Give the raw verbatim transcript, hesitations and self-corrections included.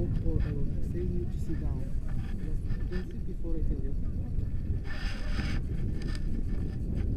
rope or uh, saying you to sit down. Just don't sit before I tell you.